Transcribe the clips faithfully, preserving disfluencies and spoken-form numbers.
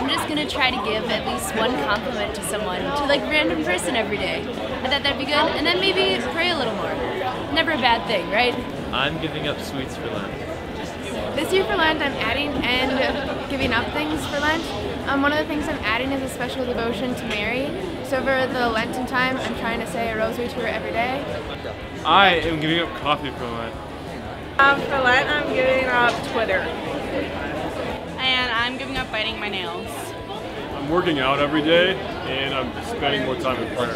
I'm just gonna try to give at least one compliment to someone, to like random person every day. I thought that'd be good, and then maybe pray a little more. Never a bad thing, right? I'm giving up sweets for Lent. This year for Lent, I'm adding and giving up things for Lent. Um, one of the things I'm adding is a special devotion to Mary. So over the Lenten time, I'm trying to say a rosary to her every day. I am giving up coffee for Lent. Um, for Lent, I'm giving up Twitter. And I'm giving up biting my nails. I'm working out every day, and I'm spending more time in prayer.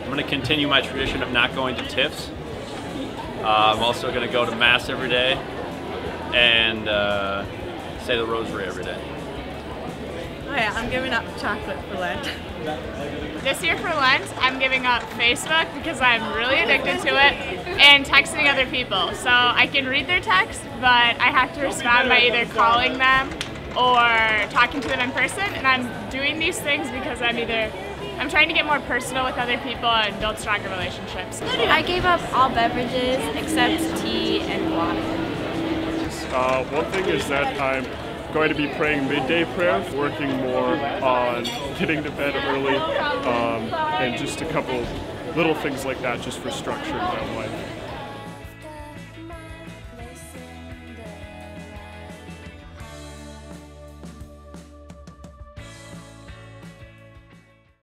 I'm going to continue my tradition of not going to tiffs. Uh, I'm also going to go to Mass every day, and uh, say the Rosary every day. Oh yeah, I'm giving up chocolate for Lent. This year for Lent, I'm giving up Facebook because I'm really addicted to it, and texting other people. So I can read their texts, but I have to respond by either calling them or talking to them in person. And I'm doing these things because I'm either I'm trying to get more personal with other people and build stronger relationships. I gave up all beverages except tea and water. Uh, one thing is that I'm going to be praying midday prayer, working more on getting to bed early, um, and just a couple little things like that just for structure in my life.